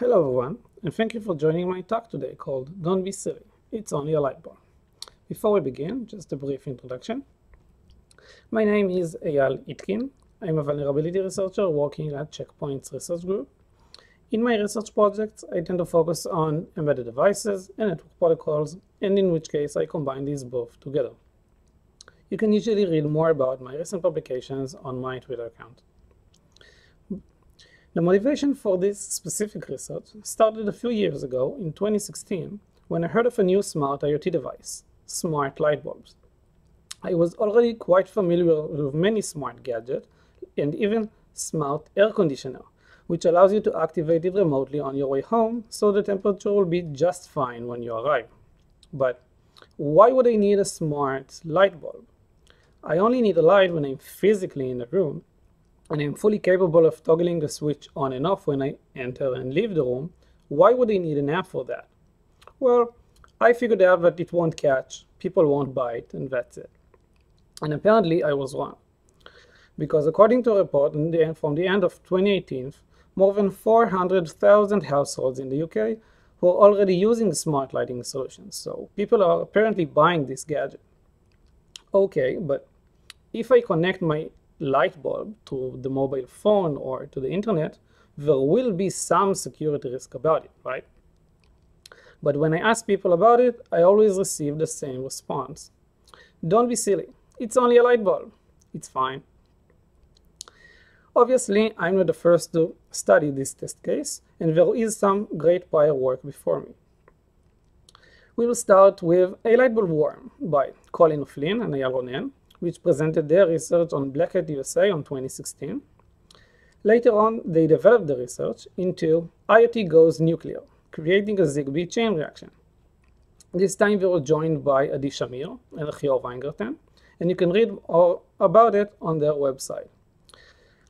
Hello everyone, and thank you for joining my talk today called Don't Be Silly, It's Only a Light Bar. Before we begin, just a brief introduction. My name is Eyal Itkin. I'm a vulnerability researcher working at Checkpoint's research group. In my research projects, I tend to focus on embedded devices and network protocols, and in which case I combine these both together. You can usually read more about my recent publications on my Twitter account. The motivation for this specific research started a few years ago in 2016 when I heard of a new smart IoT device, smart light bulbs. I was already quite familiar with many smart gadgets and even smart air conditioner, which allows you to activate it remotely on your way home so the temperature will be just fine when you arrive. But why would I need a smart light bulb? I only need a light when I'm physically in the room, and I'm fully capable of toggling the switch on and off when I enter and leave the room. Why would I need an app for that? Well, I figured out that it won't catch, people won't bite, and that's it. And apparently I was wrong. Because according to a report from the end of 2018, more than 400,000 households in the UK were already using smart lighting solutions, so people are apparently buying this gadget. Okay, but if I connect my light bulb to the mobile phone or to the internet, there will be some security risk about it, right? But when I ask people about it, I always receive the same response. Don't be silly. It's only a light bulb. It's fine. Obviously, I'm not the first to study this test case, and there is some great prior work before me. We will start with A Light Bulb Worm by Colin O'Flynn and Ayal Ronen, which presented their research on Black Hat USA on 2016. Later on, they developed the research into IoT Goes Nuclear, creating a ZigBee chain reaction. This time they were joined by Adi Shamir and Eyal Weingarten, and you can read all about it on their website.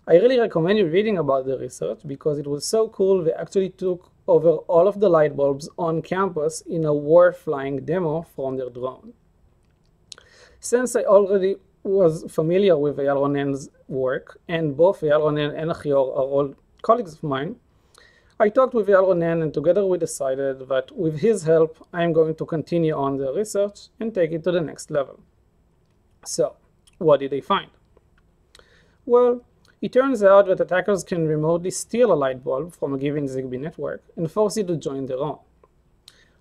I really recommend you reading about the research because it was so cool. They actually took over all of the light bulbs on campus in a war flying demo from their drone. Since I already was familiar with Ayal Ronen's work, and both Ayal Ronen and Achior are all colleagues of mine, I talked with Ayal Ronen, and together we decided that with his help, I am going to continue on the research and take it to the next level. So, what did they find? Well, it turns out that attackers can remotely steal a light bulb from a given ZigBee network and force it to join their own.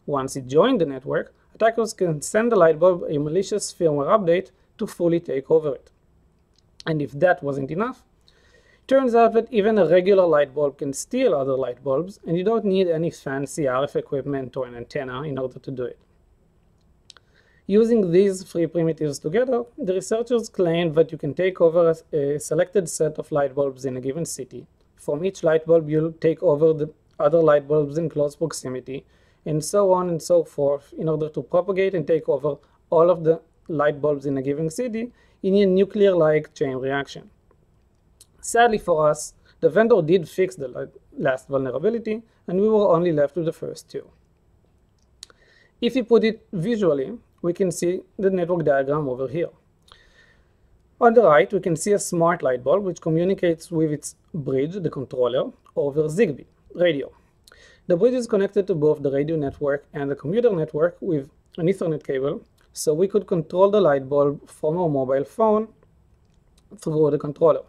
Once it joined the network, attackers can send the light bulb a malicious firmware update to fully take over it. And if that wasn't enough, it turns out that even a regular light bulb can steal other light bulbs, and you don't need any fancy RF equipment or an antenna in order to do it. Using these three primitives together, the researchers claimed that you can take over a selected set of light bulbs in a given city. From each light bulb, you'll take over the other light bulbs in close proximity, and so on and so forth, in order to propagate and take over all of the light bulbs in a given city in a nuclear-like chain reaction. Sadly for us, the vendor did fix the last vulnerability, and we were only left with the first two. If you put it visually, we can see the network diagram over here. On the right, we can see a smart light bulb which communicates with its bridge, the controller, over ZigBee radio. The bridge is connected to both the radio network and the computer network with an Ethernet cable, so we could control the light bulb from our mobile phone through the controller.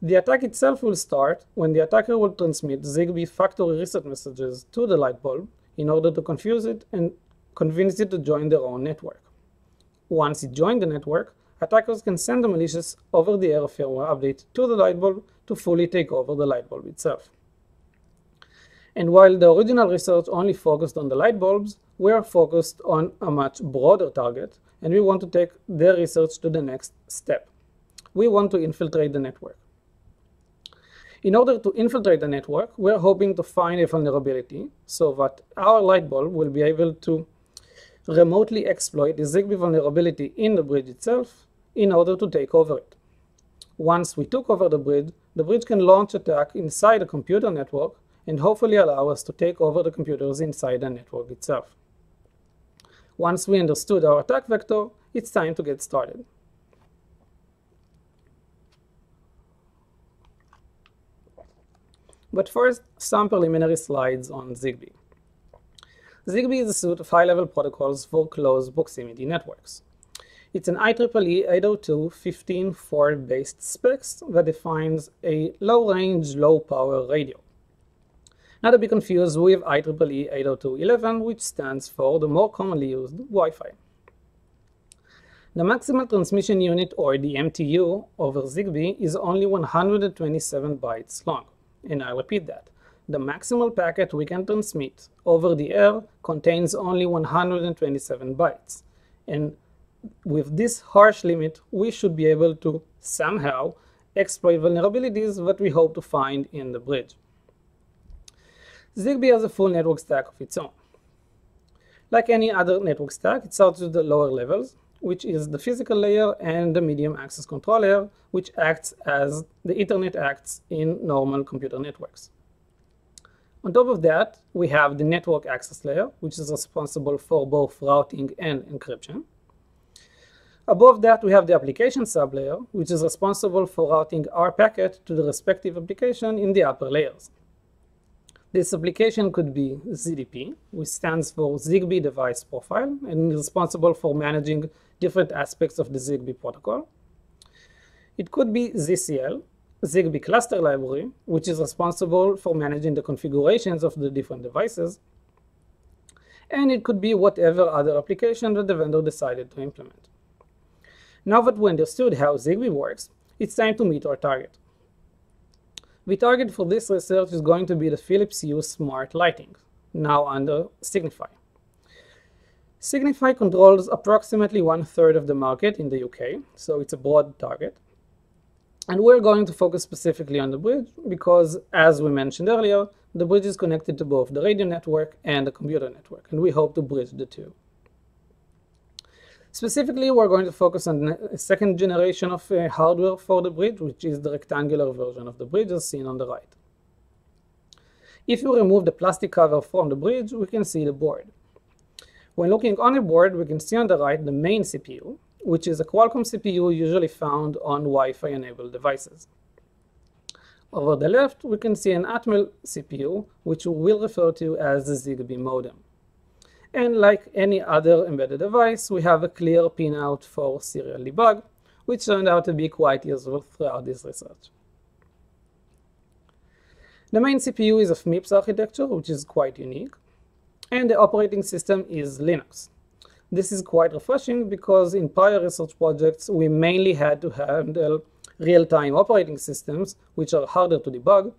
The attack itself will start when the attacker will transmit ZigBee factory reset messages to the light bulb in order to confuse it and convince it to join their own network. Once it joins the network, attackers can send a malicious over-the-air firmware update to the light bulb to fully take over the light bulb itself. And while the original research only focused on the light bulbs, we are focused on a much broader target, and we want to take their research to the next step. We want to infiltrate the network. In order to infiltrate the network, we are hoping to find a vulnerability so that our light bulb will be able to remotely exploit the ZigBee vulnerability in the bridge itself in order to take over it. Once we took over the bridge can launch attack inside a computer network and hopefully allow us to take over the computers inside the network itself. Once we understood our attack vector, it's time to get started. But first, some preliminary slides on ZigBee. ZigBee is a suite of high-level protocols for closed proximity networks. It's an IEEE 802.15.4 based specs that defines a low-range, low-power radio. Not to be confused with IEEE 802.11, which stands for the more commonly used Wi-Fi. The maximal transmission unit, or the MTU, over ZigBee is only 127 bytes long. And I repeat that. The maximal packet we can transmit over the air contains only 127 bytes. And with this harsh limit, we should be able to somehow exploit vulnerabilities that we hope to find in the bridge. ZigBee has a full network stack of its own. Like any other network stack, it starts with the lower levels, which is the physical layer, and the medium access control layer, which acts as the Ethernet acts in normal computer networks. On top of that, we have the network access layer, which is responsible for both routing and encryption. Above that, we have the application sublayer, which is responsible for routing our packet to the respective application in the upper layers. This application could be ZDP, which stands for ZigBee Device Profile, and is responsible for managing different aspects of the ZigBee protocol. It could be ZCL, ZigBee Cluster Library, which is responsible for managing the configurations of the different devices. And it could be whatever other application that the vendor decided to implement. Now that we understood how ZigBee works, it's time to meet our target. The target for this research is going to be the Philips Hue smart lighting, now under Signify. Signify controls approximately 1/3 of the market in the UK, so it's a broad target. And we're going to focus specifically on the bridge because, as we mentioned earlier, the bridge is connected to both the radio network and the computer network, and we hope to bridge the two. Specifically, we're going to focus on the second generation of hardware for the bridge, which is the rectangular version of the bridge as seen on the right. If you remove the plastic cover from the bridge, we can see the board. When looking on a board, we can see on the right the main CPU, which is a Qualcomm CPU usually found on Wi-Fi enabled devices. Over the left, we can see an Atmel CPU, which we will refer to as the ZigBee modem. And like any other embedded device, we have a clear pinout for serial debug, which turned out to be quite useful throughout this research. The main CPU is of MIPS architecture, which is quite unique, and the operating system is Linux. This is quite refreshing because in prior research projects, we mainly had to handle real-time operating systems, which are harder to debug.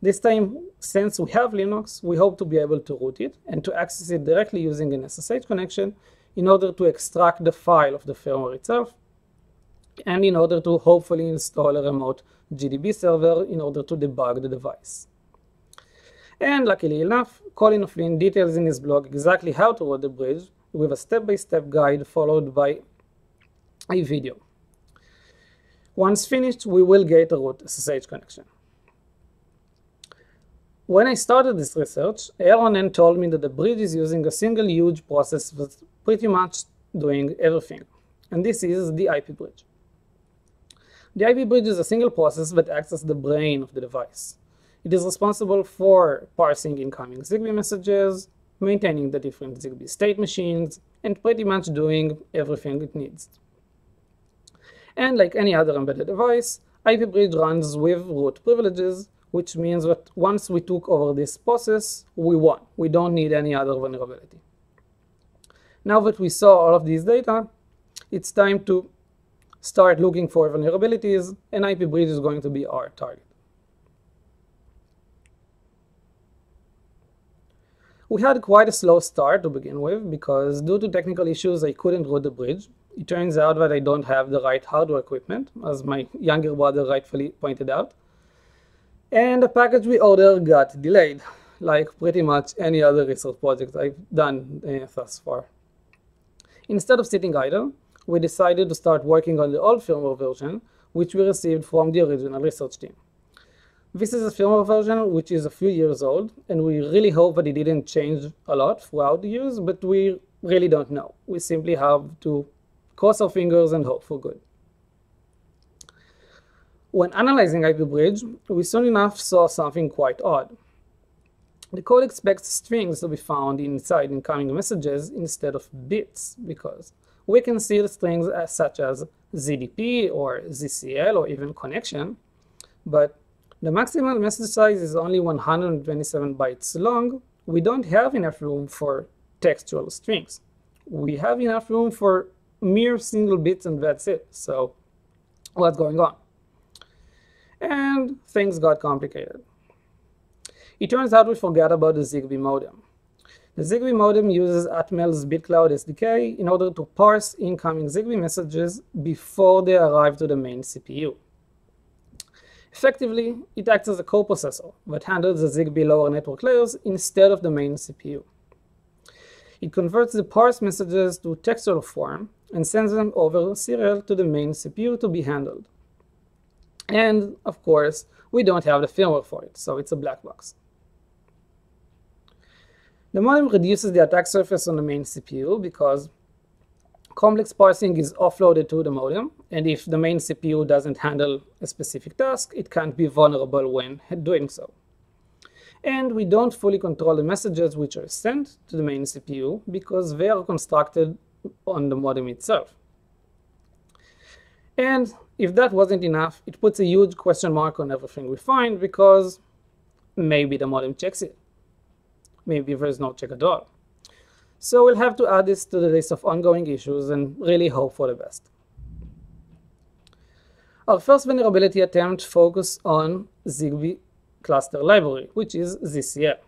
This time, since we have Linux, we hope to be able to root it and to access it directly using an SSH connection in order to extract the file of the firmware itself and in order to hopefully install a remote GDB server in order to debug the device. And luckily enough, Colin O'Flynn details in his blog exactly how to root the bridge with a step-by-step guide followed by a video. Once finished, we will get a root SSH connection. When I started this research, Ayal Ronen told me that the bridge is using a single huge process that's pretty much doing everything, and this is the IP bridge. The IP bridge is a single process that acts as the brain of the device. It is responsible for parsing incoming ZigBee messages, maintaining the different ZigBee state machines, and pretty much doing everything it needs. And like any other embedded device, IP bridge runs with root privileges, which means that once we took over this process, we won. We don't need any other vulnerability. Now that we saw all of these data, it's time to start looking for vulnerabilities, and IP bridge is going to be our target. We had quite a slow start to begin with because due to technical issues, I couldn't root the bridge. It turns out that I don't have the right hardware equipment, as my younger brother rightfully pointed out. And the package we ordered got delayed, like pretty much any other research project I've done thus far. Instead of sitting idle, we decided to start working on the old firmware version, which we received from the original research team. This is a firmware version which is a few years old, and we really hope that it didn't change a lot throughout the years, but we really don't know. We simply have to cross our fingers and hope for good. When analyzing IP bridge, we soon enough saw something quite odd. The code expects strings to be found inside incoming messages instead of bits, because we can see the strings as such as ZDP or ZCL or even connection, but the maximal message size is only 127 bytes long. We don't have enough room for textual strings. We have enough room for mere single bits and that's it. So what's going on? And things got complicated. It turns out we forgot about the ZigBee modem. The ZigBee modem uses Atmel's BitCloud SDK in order to parse incoming ZigBee messages before they arrive to the main CPU. Effectively, it acts as a coprocessor that handles the ZigBee lower network layers instead of the main CPU. It converts the parsed messages to textual form and sends them over serial to the main CPU to be handled. And, of course, we don't have the firmware for it, so it's a black box. The modem reduces the attack surface on the main CPU because complex parsing is offloaded to the modem, and if the main CPU doesn't handle a specific task, it can't be vulnerable when doing so. And we don't fully control the messages which are sent to the main CPU because they are constructed on the modem itself. And if that wasn't enough, it puts a huge question mark on everything we find because maybe the modem checks it. Maybe there's no check at all. So we'll have to add this to the list of ongoing issues and really hope for the best. Our first vulnerability attempt focused on ZigBee cluster library, which is ZCL.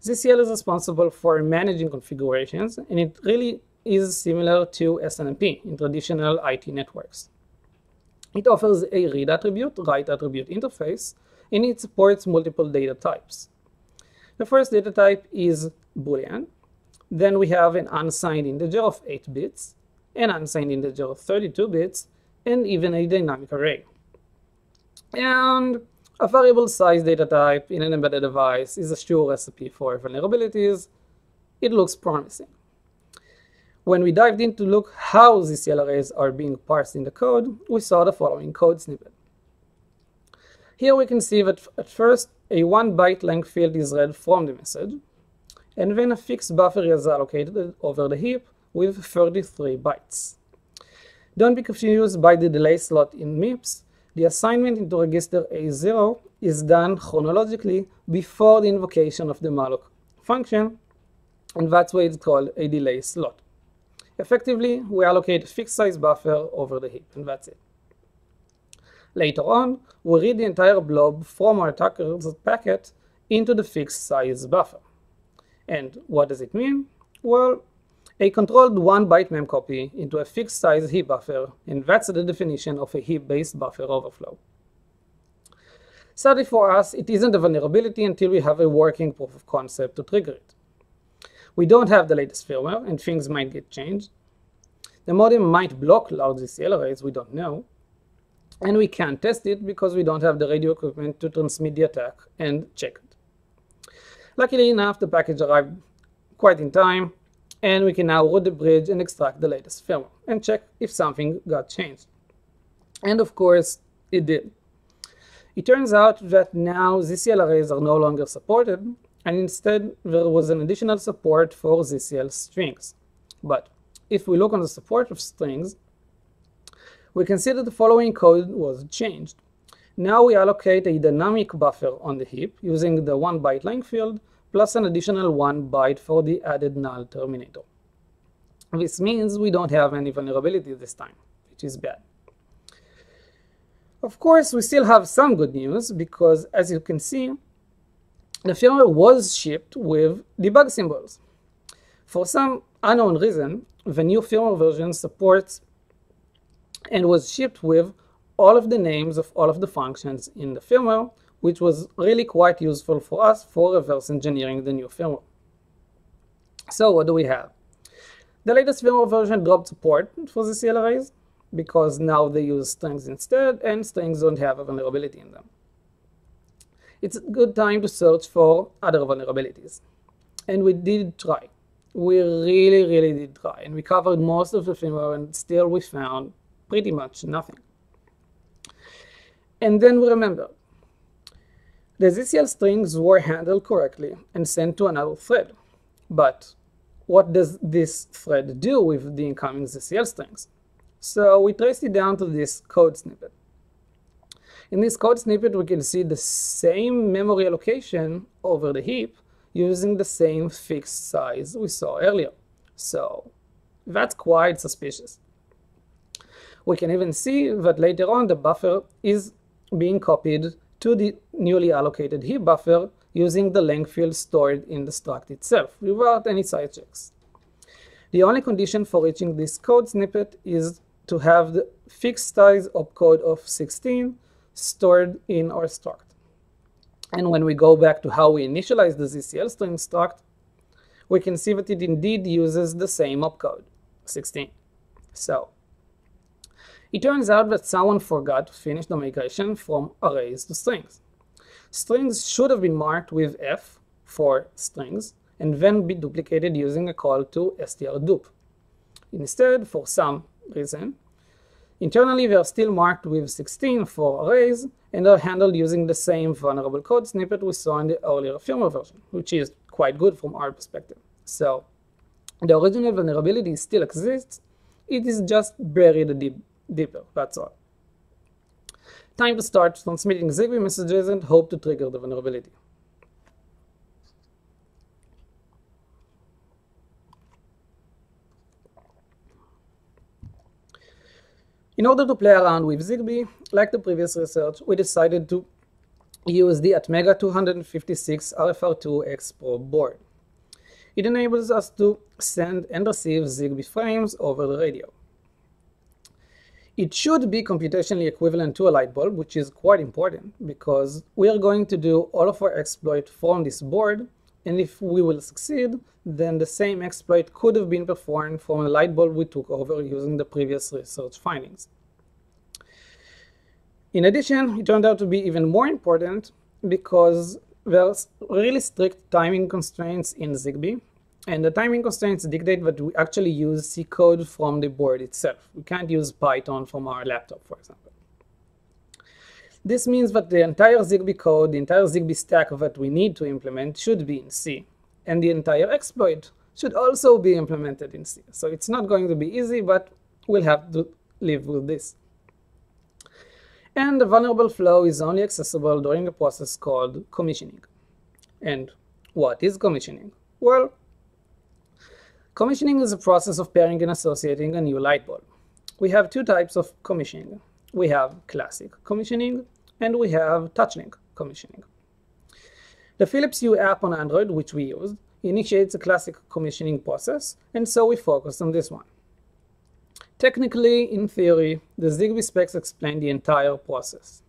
ZCL is responsible for managing configurations, and it really is similar to SNMP in traditional IT networks. It offers a read attribute, write attribute interface, and it supports multiple data types. The first data type is Boolean. Then we have an unsigned integer of 8 bits, an unsigned integer of 32 bits, and even a dynamic array. And a variable size data type in an embedded device is a sure recipe for vulnerabilities. It looks promising. When we dived in to look how ZCL arrays are being parsed in the code, we saw the following code snippet. Here we can see that at first, a 1-byte length field is read from the message, and then a fixed buffer is allocated over the heap with 33 bytes. Don't be confused by the delay slot in MIPS. The assignment into register A0 is done chronologically before the invocation of the malloc function, and that's why it's called a delay slot. Effectively, we allocate a fixed size buffer over the heap, and that's it. Later on, we read the entire blob from our attacker's packet into the fixed size buffer. And what does it mean? Well, a controlled 1-byte memcopy into a fixed size heap buffer, and that's the definition of a heap-based buffer overflow. Sadly for us, it isn't a vulnerability until we have a working proof of concept to trigger it. We don't have the latest firmware, and things might get changed. The modem might block large ZCL arrays, we don't know. And we can't test it because we don't have the radio equipment to transmit the attack and check it. Luckily enough, the package arrived quite in time, and we can now route the bridge and extract the latest firmware and check if something got changed. And of course, it did. It turns out that now ZCL arrays are no longer supported, and instead there was an additional support for ZCL strings. But if we look on the support of strings, we can see that the following code was changed. Now we allocate a dynamic buffer on the heap using the 1-byte length field plus an additional 1 byte for the added null terminator. This means we don't have any vulnerability this time, which is bad. Of course, we still have some good news because, as you can see, the firmware was shipped with debug symbols. For some unknown reason, the new firmware version supports and was shipped with all of the names of all of the functions in the firmware, which was really quite useful for us for reverse engineering the new firmware. So what do we have? The latest firmware version dropped support for ZCL arrays because now they use strings instead, and strings don't have a vulnerability in them. It's a good time to search for other vulnerabilities. And we did try. We really, really did try. And we covered most of the firmware, and still we found pretty much nothing. And then we remember. The ZCL strings were handled correctly and sent to another thread. But what does this thread do with the incoming ZCL strings? So we traced it down to this code snippet. In this code snippet, we can see the same memory allocation over the heap using the same fixed size we saw earlier. So that's quite suspicious. We can even see that later on the buffer is being copied to the newly allocated heap buffer using the length field stored in the struct itself without any side checks. The only condition for reaching this code snippet is to have the fixed size opcode of 16 stored in our struct. And when we go back to how we initialize the ZCL string struct, we can see that it indeed uses the same opcode, 16. So it turns out that someone forgot to finish the migration from arrays to strings. Strings should have been marked with F for strings and then be duplicated using a call to strdup. Instead, for some reason, internally, they are still marked with 16 for arrays and are handled using the same vulnerable code snippet we saw in the earlier firmware version, which is quite good from our perspective. So the original vulnerability still exists. It is just buried deeper, that's all. Time to start transmitting ZigBee messages and hope to trigger the vulnerability. In order to play around with ZigBee, like the previous research, we decided to use the Atmega256RFR2xPro board. It enables us to send and receive ZigBee frames over the radio. It should be computationally equivalent to a light bulb, which is quite important because we are going to do all of our exploit from this board, and if we will succeed, then the same exploit could have been performed from a light bulb we took over using the previous research findings. In addition, it turned out to be even more important because there are really strict timing constraints in ZigBee, and the timing constraints dictate that we actually use C code from the board itself. We can't use Python from our laptop, for example. This means that the entire ZigBee code, the entire ZigBee stack that we need to implement should be in C, and the entire exploit should also be implemented in C. So it's not going to be easy, but we'll have to live with this. And the vulnerable flow is only accessible during a process called commissioning. And what is commissioning? Well, commissioning is a process of pairing and associating a new light bulb. We have two types of commissioning. We have classic commissioning, and we have TouchLink commissioning. The Philips Hue app on Android, which we used, initiates a classic commissioning process, and so we focus on this one. Technically, in theory, the ZigBee specs explain the entire process.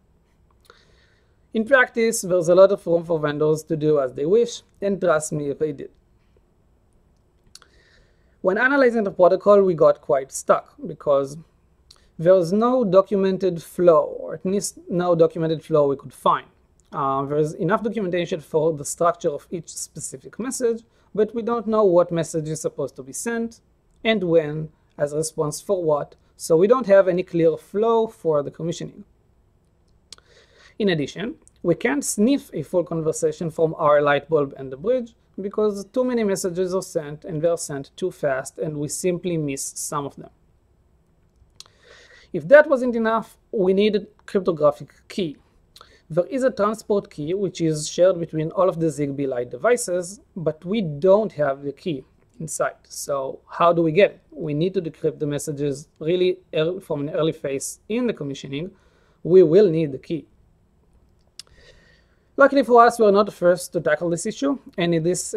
In practice, there's a lot of room for vendors to do as they wish, and trust me if they did. When analyzing the protocol, we got quite stuck because there was no documented flow, or at least no documented flow we could find. There's enough documentation for the structure of each specific message, but we don't know what message is supposed to be sent and when as a response for what, so we don't have any clear flow for the commissioning. In addition, we can't sniff a full conversation from our light bulb and the bridge because too many messages are sent and they're sent too fast and we simply miss some of them. If that wasn't enough, we need a cryptographic key. There is a transport key which is shared between all of the ZigBee Lite devices, but we don't have the key inside. So how do we get it? We need to decrypt the messages really early, from an early phase in the commissioning. We will need the key. Luckily for us, we're not the first to tackle this issue, and in this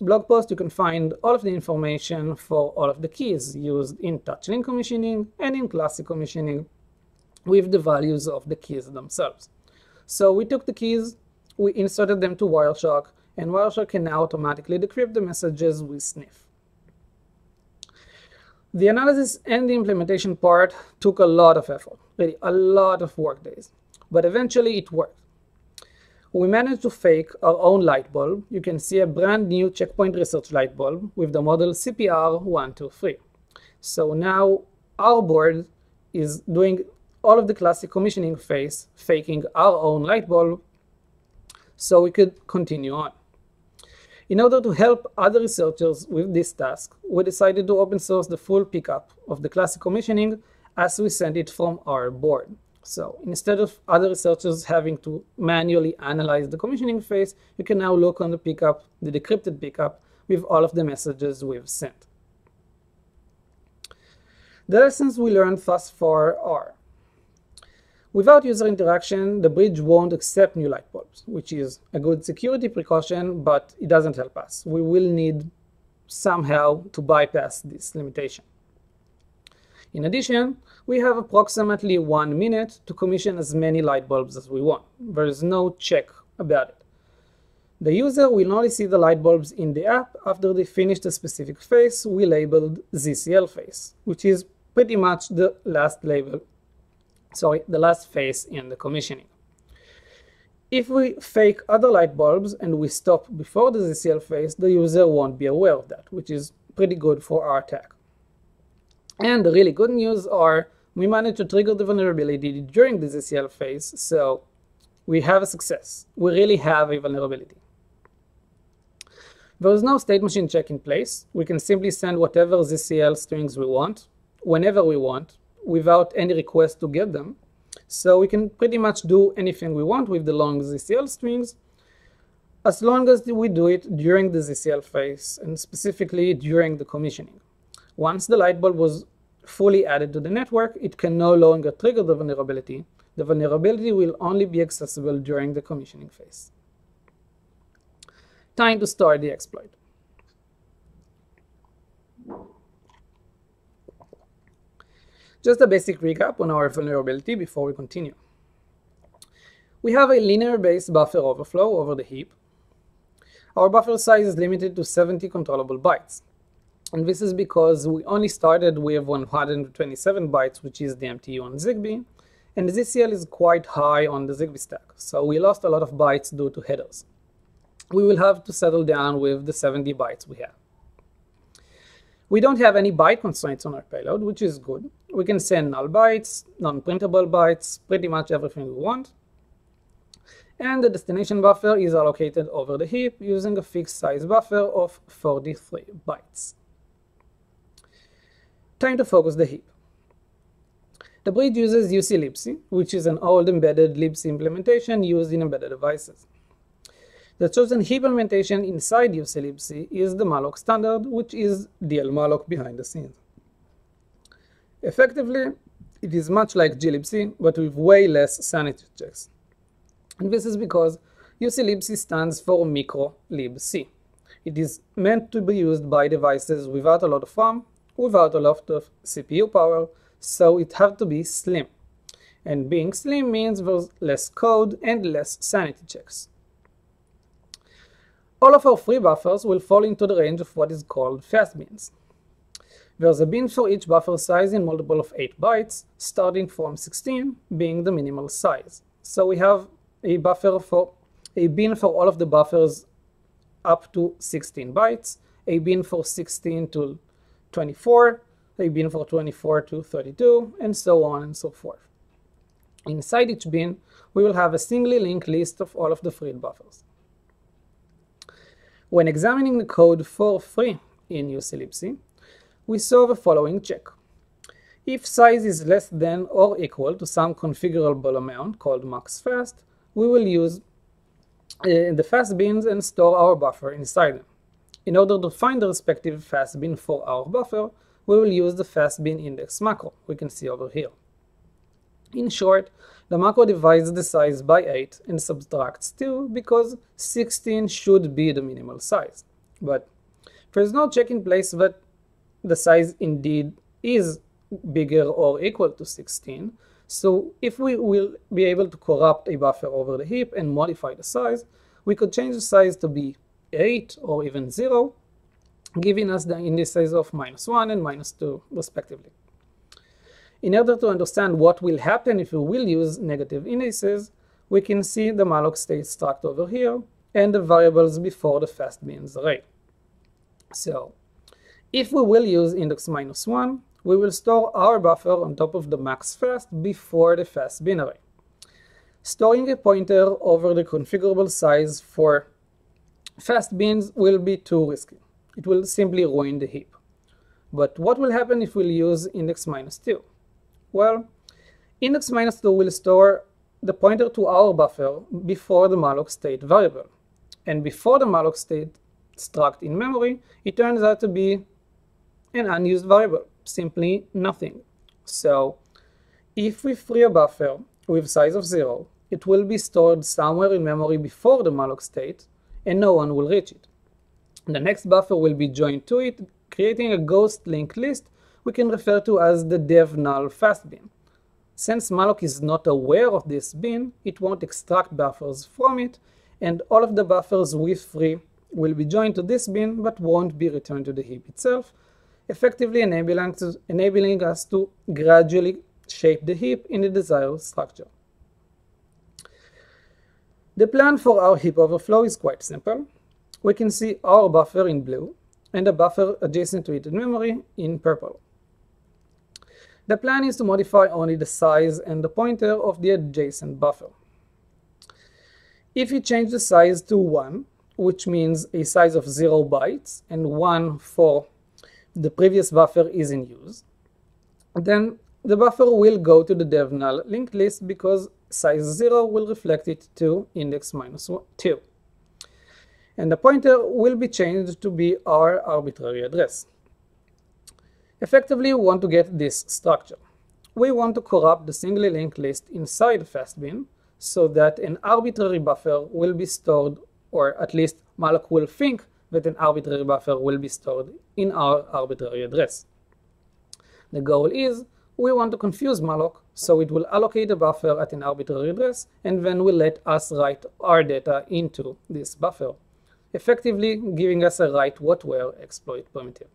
blog post, you can find all of the information for all of the keys used in TouchLink commissioning and in classic commissioning with the values of the keys themselves. So we took the keys, we inserted them to Wireshark, and Wireshark can now automatically decrypt the messages we sniff. The analysis and the implementation part took a lot of effort, really a lot of work days, but eventually it worked. We managed to fake our own light bulb. You can see a brand new Checkpoint research light bulb with the model CPR123. So now our board is doing all of the classic commissioning phase, faking our own light bulb, so we could continue on. In order to help other researchers with this task, we decided to open source the full pickup of the classic commissioning as we sent it from our board. So instead of other researchers having to manually analyze the commissioning phase, you can now look on the pickup, the decrypted pickup, with all of the messages we've sent. The lessons we learned thus far are: without user interaction, the bridge won't accept new light bulbs, which is a good security precaution, but it doesn't help us. We will need somehow to bypass this limitation. In addition, we have approximately 1 minute to commission as many light bulbs as we want. There is no check about it. The user will only see the light bulbs in the app after they finish the specific phase we labeled ZCL phase, which is pretty much the last label, sorry, the last phase in the commissioning. If we fake other light bulbs and we stop before the ZCL phase, the user won't be aware of that, which is pretty good for our attack. And the really good news are we managed to trigger the vulnerability during the ZCL phase, so we have a success. We really have a vulnerability. There is no state machine check in place. We can simply send whatever ZCL strings we want, whenever we want, without any request to get them. So we can pretty much do anything we want with the long ZCL strings, as long as we do it during the ZCL phase, and specifically during the commissioning. Once the light bulb was fully added to the network, it can no longer trigger the vulnerability. The vulnerability will only be accessible during the commissioning phase. Time to start the exploit. Just a basic recap on our vulnerability before we continue. We have a linear-based buffer overflow over the heap. Our buffer size is limited to 70 controllable bytes. And this is because we only started with 127 bytes, which is the MTU on ZigBee. And ZCL is quite high on the ZigBee stack, so we lost a lot of bytes due to headers. We will have to settle down with the 70 bytes we have. We don't have any byte constraints on our payload, which is good. We can send null bytes, non-printable bytes, pretty much everything we want. And the destination buffer is allocated over the heap using a fixed size buffer of 43 bytes. Time to focus the heap. The bridge uses UCLibC, which is an old embedded libc implementation used in embedded devices. The chosen heap implementation inside UCLibC is the malloc standard, which is DL malloc behind the scenes. Effectively, it is much like GLibC, but with way less sanity checks. And this is because UCLibC stands for micro libc. It is meant to be used by devices without a lot of RAM, without a lot of CPU power, so it has to be slim. And being slim means there's less code and less sanity checks. All of our free buffers will fall into the range of what is called fast bins. There's a bin for each buffer size in multiple of 8 bytes, starting from 16 being the minimal size. So we have a bin for all of the buffers up to 16 bytes, a bin for 16 to 24, a bin for 24 to 32, and so on and so forth. Inside each bin, we will have a singly linked list of all of the freed buffers. When examining the code for free in UCLibC, we saw the following check. If size is less than or equal to some configurable amount called maxFast, we will use the fast bins and store our buffer inside them. In order to find the respective fast bin for our buffer, we will use the fast bin index macro we can see over here. In short, the macro divides the size by 8 and subtracts 2 because 16 should be the minimal size. But there is no check in place that the size indeed is bigger or equal to 16. So if we will be able to corrupt a buffer over the heap and modify the size, we could change the size to be 8 or even 0, giving us the indices of -1 and -2 respectively. In order to understand what will happen if we will use negative indices, we can see the malloc state struct over here and the variables before the fast bins array. So if we will use index -1, we will store our buffer on top of the max fast before the fast binary. Storing a pointer over the configurable size for fast bins will be too risky. It will simply ruin the heap. But what will happen if we'll use index-2? Well, index-2 will store the pointer to our buffer before the malloc state variable. And before the malloc state struct in memory, it turns out to be an unused variable, simply nothing. So if we free a buffer with size of 0, it will be stored somewhere in memory before the malloc state, and no one will reach it. The next buffer will be joined to it, creating a ghost linked list we can refer to as the dev null fast bin. Since malloc is not aware of this bin, it won't extract buffers from it, and all of the buffers we free will be joined to this bin but won't be returned to the heap itself, effectively enabling us to gradually shape the heap in the desired structure. The plan for our heap overflow is quite simple. We can see our buffer in blue and the buffer adjacent to it in memory in purple. The plan is to modify only the size and the pointer of the adjacent buffer. If you change the size to 1, which means a size of 0 bytes and 1 for the previous buffer is in use, then the buffer will go to the dev null linked list because size 0 will reflect it to index-2. And the pointer will be changed to be our arbitrary address. Effectively, we want to get this structure. We want to corrupt the singly linked list inside fastbin so that an arbitrary buffer will be stored, or at least malloc will think that an arbitrary buffer will be stored in our arbitrary address. The goal is we want to confuse malloc, so it will allocate a buffer at an arbitrary address and then will let us write our data into this buffer, effectively giving us a write what where exploit primitive.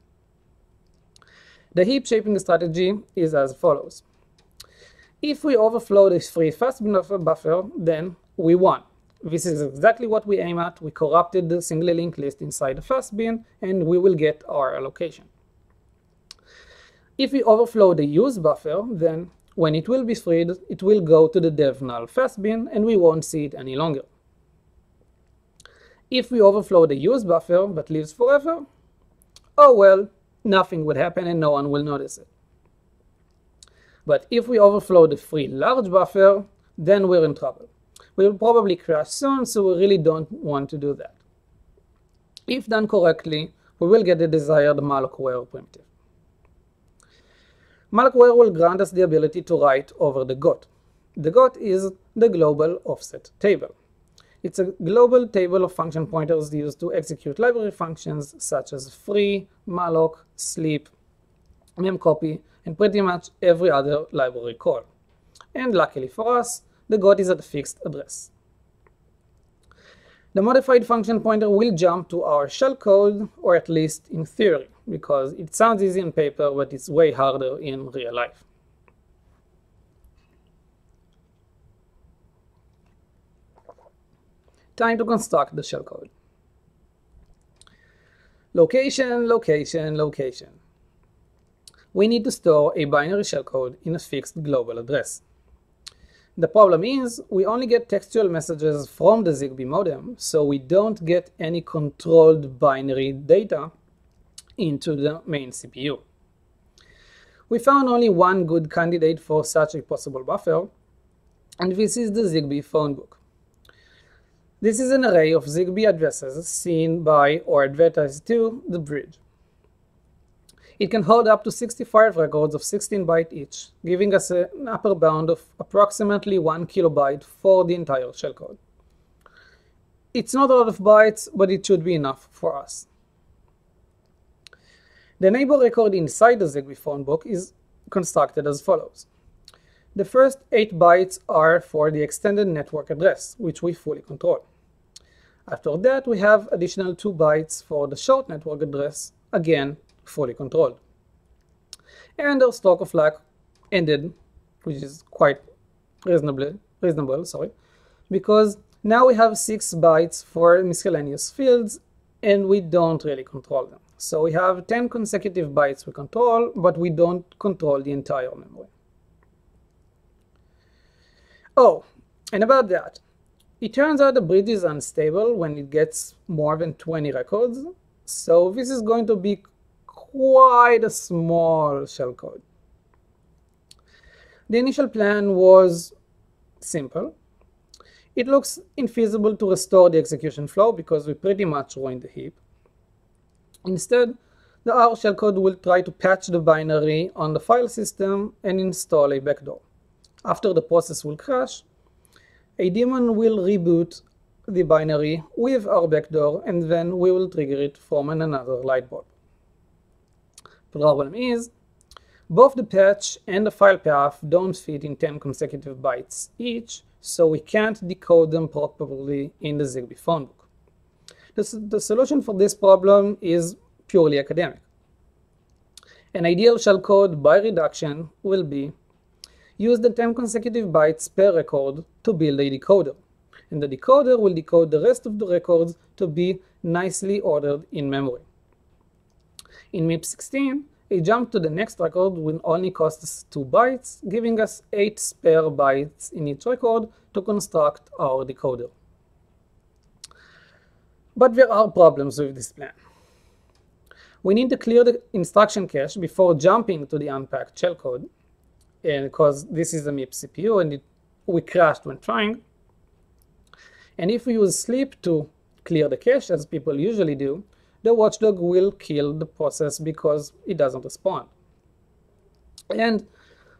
The heap shaping strategy is as follows. If we overflow this free fastbin of a buffer, then we won. This is exactly what we aim at. We corrupted the singly linked list inside the fastbin, and we will get our allocation. If we overflow the use buffer, then when it will be freed, it will go to the dev null fastbin, and we won't see it any longer. If we overflow the use buffer but lives forever, oh well, nothing will happen and no one will notice it. But if we overflow the free large buffer, then we're in trouble. We will probably crash soon, so we really don't want to do that. If done correctly, we will get the desired malloc-where primitive. Malloc-where will grant us the ability to write over the GOT. The GOT is the global offset table. It's a global table of function pointers used to execute library functions such as free, malloc, sleep, memcopy, and pretty much every other library call. And luckily for us, the GOT is at a fixed address. The modified function pointer will jump to our shellcode, or at least in theory, because it sounds easy on paper, but it's way harder in real life. Time to construct the shellcode. Location, location, location. We need to store a binary shellcode in a fixed global address. The problem is we only get textual messages from the ZigBee modem, so we don't get any controlled binary data into the main CPU. We found only one good candidate for such a possible buffer, and this is the ZigBee phone book. This is an array of ZigBee addresses seen by or advertised to the bridge. It can hold up to 65 records of 16 bytes each, giving us an upper bound of approximately 1 kilobyte for the entire shellcode. It's not a lot of bytes, but it should be enough for us. The neighbor record inside the ZigBee phone book is constructed as follows. The first 8 bytes are for the extended network address, which we fully control. After that, we have additional 2 bytes for the short network address, again, fully controlled. And our stroke of luck ended, which is quite reasonable, because now we have 6 bytes for miscellaneous fields, and we don't really control them. So we have 10 consecutive bytes we control, but we don't control the entire memory. Oh, and about that. It turns out the bridge is unstable when it gets more than 20 records. So this is going to be quite a small shellcode. The initial plan was simple. It looks infeasible to restore the execution flow because we pretty much ruined the heap. Instead, the R shellcode will try to patch the binary on the file system and install a backdoor. After the process will crash, a daemon will reboot the binary with our backdoor, and then we will trigger it from another light bulb. Problem is, both the patch and the file path don't fit in 10 consecutive bytes each, so we can't decode them properly in the ZigBee phone book. The solution for this problem is purely academic. An ideal shellcode by reduction will be use the 10 consecutive bytes per record to build a decoder, and the decoder will decode the rest of the records to be nicely ordered in memory. In MIPS 16, a jump to the next record will only cost us 2 bytes, giving us 8 spare bytes in each record to construct our decoder. But there are problems with this plan. We need to clear the instruction cache before jumping to the unpacked shellcode, and because this is a MIPS CPU and we crashed when trying. And if we use sleep to clear the cache, as people usually do, the watchdog will kill the process because it doesn't respond. And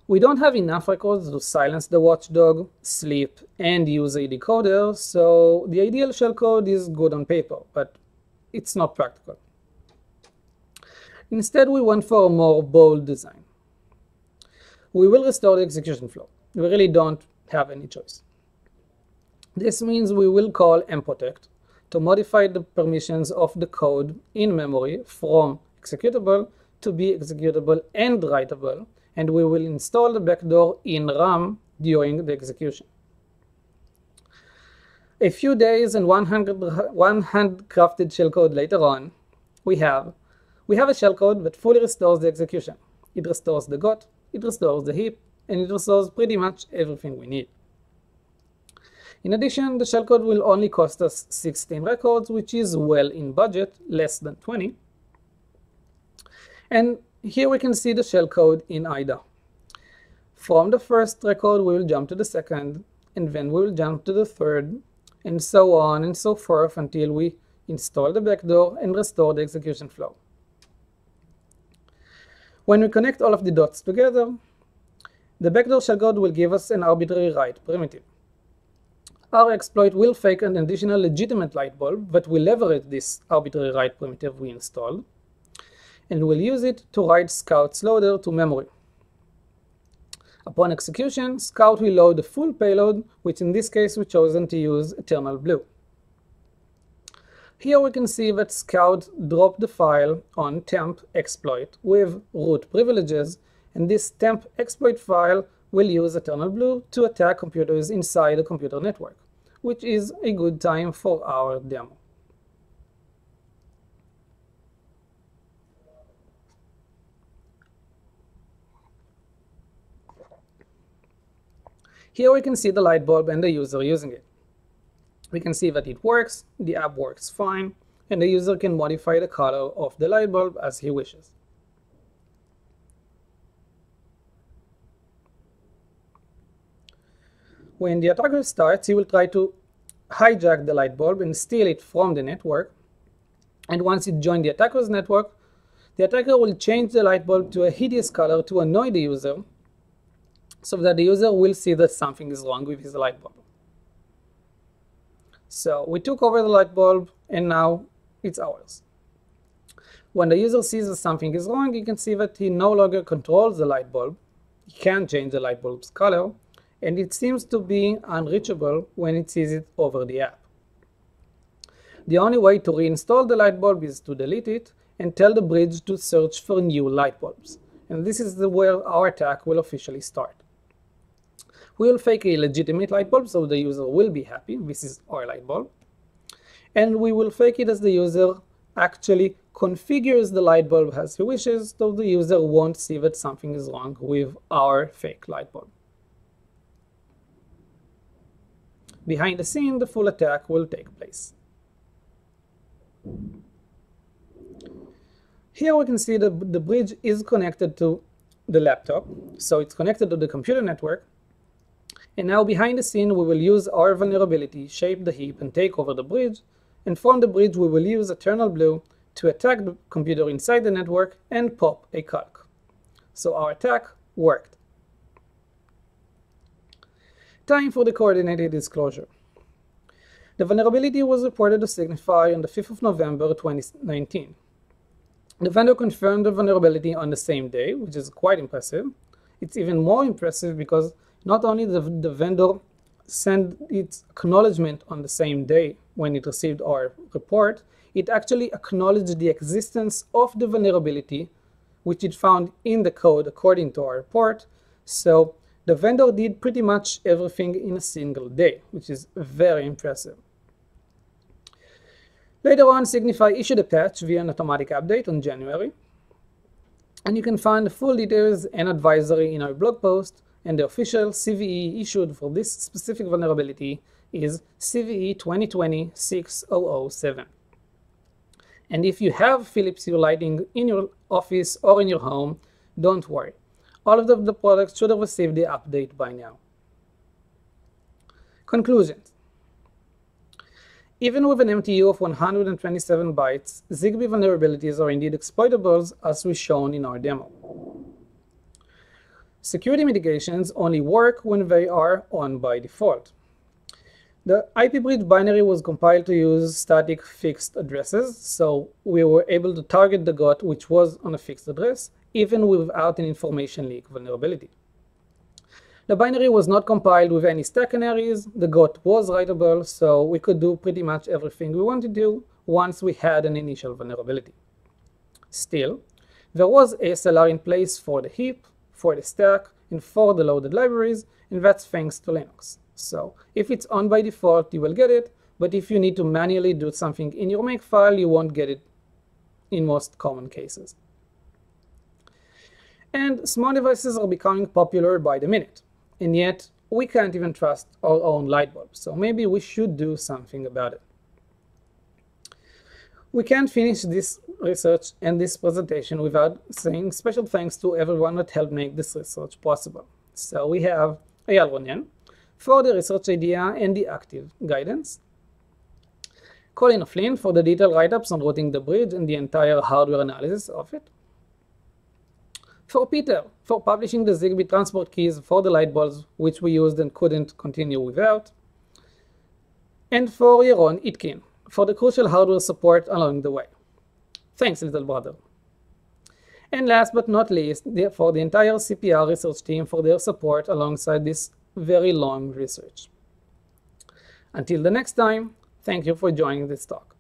we don't have enough records to silence the watchdog, sleep, and use a decoder, so the ideal shellcode is good on paper, but it's not practical. Instead, we went for a more bold design. We will restore the execution flow. We really don't have any choice. This means we will call mprotect to modify the permissions of the code in memory from executable to be executable and writable, and we will install the backdoor in RAM during the execution. A few days and one handcrafted shellcode later on, we have a shellcode that fully restores the execution. It restores the GOT, it restores the heap, and it restores pretty much everything we need. In addition, the shellcode will only cost us 16 records, which is well in budget, less than 20. And here we can see the shellcode in IDA. From the first record, we will jump to the second, and then we will jump to the third, and so on and so forth until we install the backdoor and restore the execution flow. When we connect all of the dots together, the backdoor shellcode will give us an arbitrary write primitive. Our exploit will fake an additional legitimate light bulb that will leverage this arbitrary write primitive we installed, and we'll use it to write Scout's loader to memory. Upon execution, Scout will load the full payload, which in this case we've chosen to use Eternal Blue. Here we can see that Scout dropped the file on temp exploit with root privileges, and this temp exploit file will use Eternal Blue to attack computers inside a computer network, which is a good time for our demo. Here we can see the light bulb and the user using it. We can see that it works, the app works fine, and the user can modify the color of the light bulb as he wishes. When the attacker starts, he will try to hijack the light bulb and steal it from the network. And once it joins the attacker's network, the attacker will change the light bulb to a hideous color to annoy the user, so that the user will see that something is wrong with his light bulb. So we took over the light bulb, and now it's ours. When the user sees that something is wrong, you can see that he no longer controls the light bulb. He can't change the light bulb's color, and it seems to be unreachable when it sees it over the app. The only way to reinstall the light bulb is to delete it and tell the bridge to search for new light bulbs. And this is where our attack will officially start. We will fake a legitimate light bulb, so the user will be happy. This is our light bulb. And we will fake it as the user actually configures the light bulb as he wishes, so the user won't see that something is wrong with our fake light bulb. Behind the scene, the full attack will take place. Here we can see that the bridge is connected to the laptop, so it's connected to the computer network. And now behind the scene, we will use our vulnerability, shape the heap, and take over the bridge. And from the bridge, we will use Eternal Blue to attack the computer inside the network and pop a calc. So our attack worked. Time for the coordinated disclosure. The vulnerability was reported to Signify on the 5th of November 2019. The vendor confirmed the vulnerability on the same day, which is quite impressive. It's even more impressive because not only did the vendor send its acknowledgement on the same day when it received our report, it actually acknowledged the existence of the vulnerability, which it found in the code according to our report. So the vendor did pretty much everything in a single day, which is very impressive. Later on, Signify issued a patch via an automatic update on January. And you can find the full details and advisory in our blog post, and the official CVE issued for this specific vulnerability is CVE 2020-6007. And if you have Philips Hue lighting in your office or in your home, don't worry. All of the products should have received the update by now. Conclusions. Even with an MTU of 127 bytes, ZigBee vulnerabilities are indeed exploitable, as we've shown in our demo. Security mitigations only work when they are on by default. The IP bridge binary was compiled to use static fixed addresses, so we were able to target the GOT, which was on a fixed address, even without an information leak vulnerability. The binary was not compiled with any stack canaries, the GOT was writable, so we could do pretty much everything we wanted to do once we had an initial vulnerability. Still, there was ASLR in place for the heap, for the stack, and for the loaded libraries, and that's thanks to Linux. So if it's on by default, you will get it, but if you need to manually do something in your makefile, you won't get it in most common cases. And smart devices are becoming popular by the minute, and yet we can't even trust our own light bulb, so maybe we should do something about it. We can't finish this research and this presentation without saying special thanks to everyone that helped make this research possible. So we have Ayal Ronen for the research idea and the active guidance, Colin O'Flynn for the detailed write-ups on routing the bridge and the entire hardware analysis of it, for Peter for publishing the ZigBee transport keys for the light bulbs, which we used and couldn't continue without, and for Eyal Itkin for the crucial hardware support along the way. Thanks, little brother. And last but not least, for the entire CPR research team for their support alongside this very long research. Until the next time, thank you for joining this talk.